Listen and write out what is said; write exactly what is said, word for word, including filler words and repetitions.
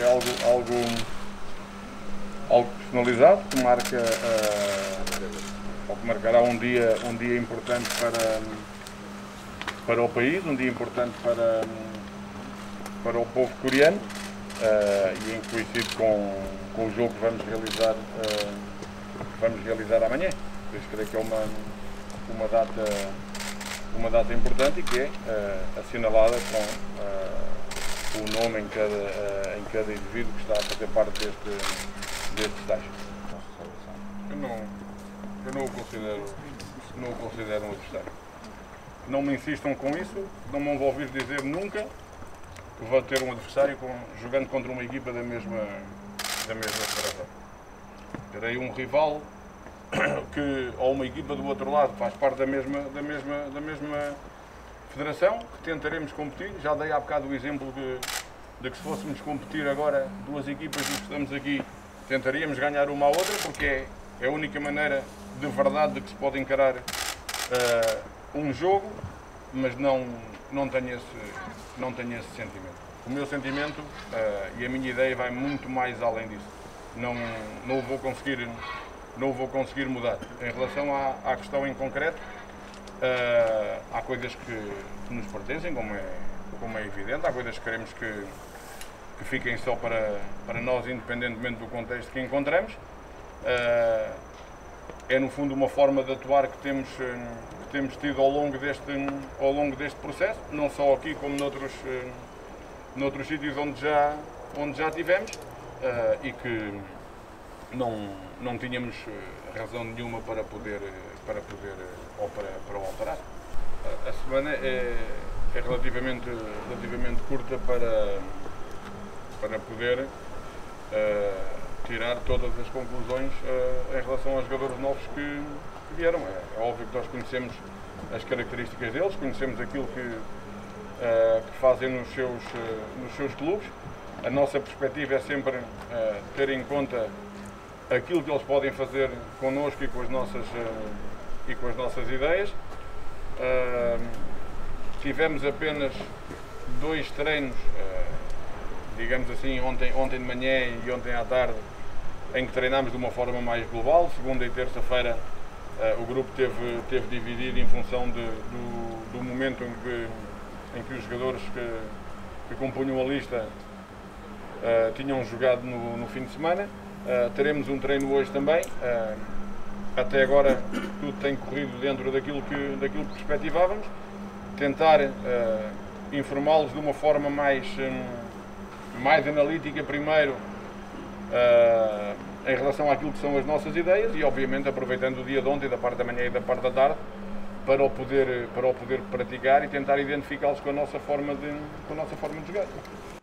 é algo, algo, algo personalizado que marca, uh, ou que marcará um dia, um dia importante para, para o país, um dia importante para, para o povo coreano, uh, e em coincide com, com o jogo que vamos realizar, uh, que vamos realizar amanhã. Por isso creio que é uma, uma data, uma data importante e que é uh, assinalada com uh, o nome em cada, uh, em cada indivíduo que está a fazer parte deste, deste estágio. Eu não, eu não o considero, não o considero um adversário. Não me insistam com isso, não me vão ouvir dizer nunca que vou ter um adversário com, jogando contra uma equipa da mesma, da mesma federação. Terei um rival que, ou uma equipa do outro lado, faz parte da mesma, da mesma, da mesma federação, que tentaremos competir. Já dei há bocado o exemplo de, de que se fôssemos competir agora duas equipas que estamos aqui, tentaríamos ganhar uma à outra, porque é, é a única maneira de verdade de que se pode encarar uh, um jogo, mas não, não, tenho esse, não tenho esse sentimento. O meu sentimento uh, e a minha ideia vai muito mais além disso. Não, não vou conseguir, não vou conseguir mudar. Em relação à, à questão em concreto, Uh, há coisas que, que nos pertencem, como é, como é evidente, há coisas que queremos que, que fiquem só para, para nós, independentemente do contexto que encontramos. Uh, é, no fundo, uma forma de atuar que temos, que temos tido ao longo, deste, ao longo deste processo, não só aqui como noutros, noutros sítios onde já, onde já tivemos, uh, e que não, não tínhamos razão nenhuma para poder, para poder ou para, para o alterar. A semana é, é relativamente, relativamente curta para, para poder uh, tirar todas as conclusões uh, em relação aos jogadores novos que, que vieram. É, é óbvio que nós conhecemos as características deles, conhecemos aquilo que, uh, que fazem nos seus, uh, nos seus clubes. A nossa perspectiva é sempre uh, ter em conta aquilo que eles podem fazer connosco e com as nossas, e com as nossas ideias. Uh, tivemos apenas dois treinos, uh, digamos assim, ontem, ontem de manhã e ontem à tarde, em que treinámos de uma forma mais global. Segunda e terça-feira uh, o grupo teve, teve dividido em função de, do, do momento em que, em que os jogadores que, que compunham a lista uh, tinham jogado no, no fim de semana. Uh, teremos um treino hoje também. Uh, até agora tudo tem corrido dentro daquilo que, daquilo que perspectivávamos. Tentar uh, informá-los de uma forma mais, um, mais analítica primeiro uh, em relação àquilo que são as nossas ideias e, obviamente, aproveitando o dia de ontem, da parte da manhã e da parte da tarde, para o poder, para o poder praticar e tentar identificá-los com a nossa forma de, com a nossa forma de jogar.